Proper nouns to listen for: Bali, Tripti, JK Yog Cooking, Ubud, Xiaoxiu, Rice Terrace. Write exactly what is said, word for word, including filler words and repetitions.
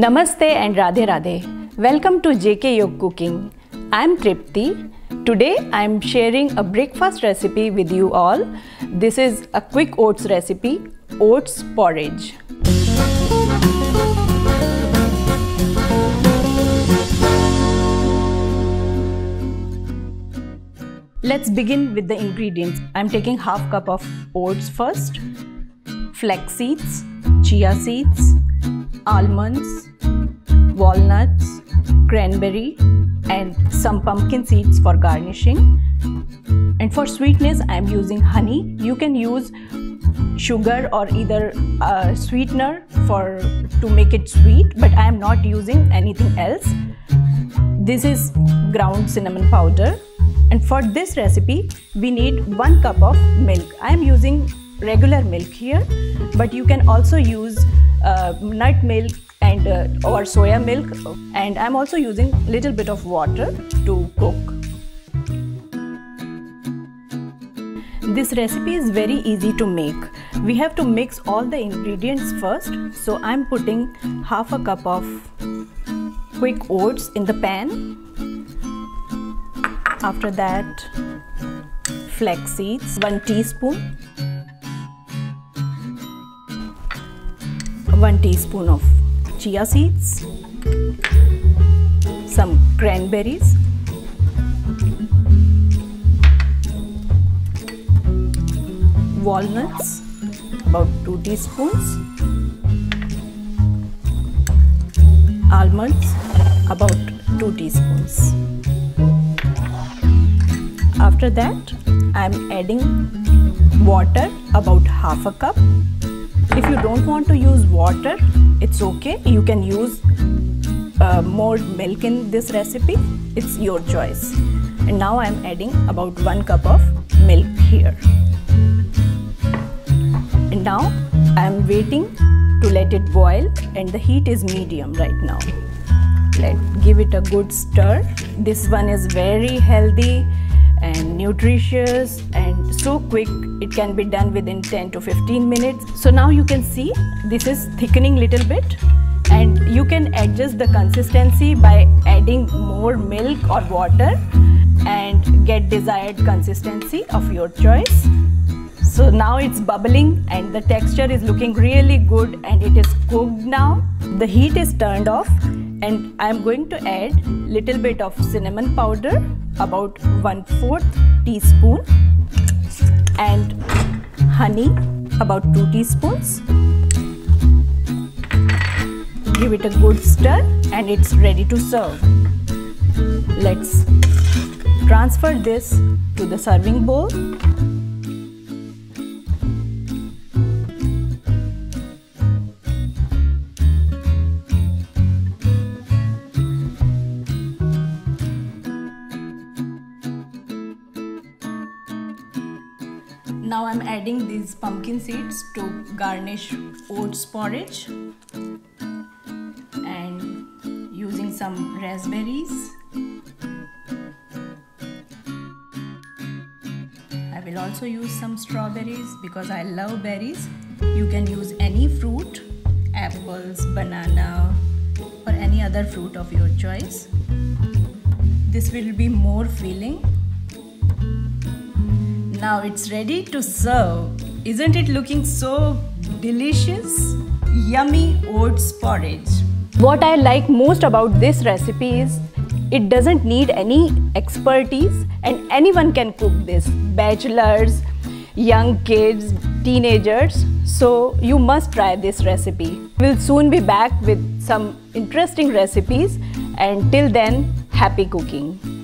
Namaste and Radhe Radhe. Welcome to J K Yog Cooking. I am Tripti. Today I am sharing a breakfast recipe with you all. This is a quick oats recipe, oats porridge. Let's begin with the ingredients. I am taking half cup of oats first, flax seeds, chia seeds, almonds, walnuts, cranberry and some pumpkin seeds for garnishing. And for sweetness I am using honey. You can use sugar or either a sweetener for to make it sweet, but I am not using anything else. This is ground cinnamon powder. And for this recipe we need one cup of milk. I am using regular milk here, but you can also use Uh, nut milk and uh, or soya milk, and I'm also using little bit of water to cook. This recipe is very easy to make. We have to mix all the ingredients first, so I'm putting half a cup of quick oats in the pan. After that, flax seeds, one teaspoon. one teaspoon of chia seeds, some cranberries, walnuts, about two teaspoons, almonds, about two teaspoons. After that, I am adding water, about half a cup. If you don't want to use water, it's okay. You can use uh, more milk in this recipe. It's your choice. And now I'm adding about one cup of milk here. And now I'm waiting to let it boil, and the heat is medium right now. Let's give it a good stir. This one is very healthy and nutritious and so quick. It can be done within ten to fifteen minutes. So now you can see this is thickening little bit, and you can adjust the consistency by adding more milk or water and get desired consistency of your choice. So now it's bubbling and the texture is looking really good, and it is cooked now. The heat is turned off, and I'm going to add little bit of cinnamon powder, about one fourth teaspoon, and honey, about two teaspoons. Give it a good stir and it's ready to serve. Let's transfer this to the serving bowl. Now I'm adding these pumpkin seeds to garnish oats porridge, and using some raspberries. I will also use some strawberries because I love berries. You can use any fruit, apples, banana or any other fruit of your choice. This will be more filling. Now it's ready to serve. Isn't it looking so delicious? Yummy oats porridge. What I like most about this recipe is it doesn't need any expertise, and anyone can cook this. Bachelors, young kids, teenagers. So you must try this recipe. We'll soon be back with some interesting recipes, and till then, happy cooking.